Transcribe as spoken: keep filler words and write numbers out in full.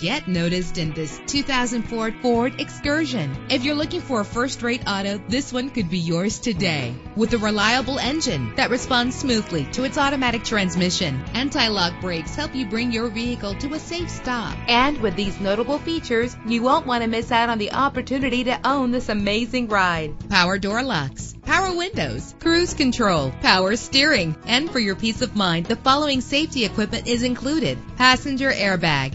Get noticed in this two thousand four Ford Excursion. If you're looking for a first-rate auto, this one could be yours today. With a reliable engine that responds smoothly to its automatic transmission, anti-lock brakes help you bring your vehicle to a safe stop. And with these notable features, you won't want to miss out on the opportunity to own this amazing ride. Power door locks, power windows, cruise control, power steering. And for your peace of mind, the following safety equipment is included: passenger airbag.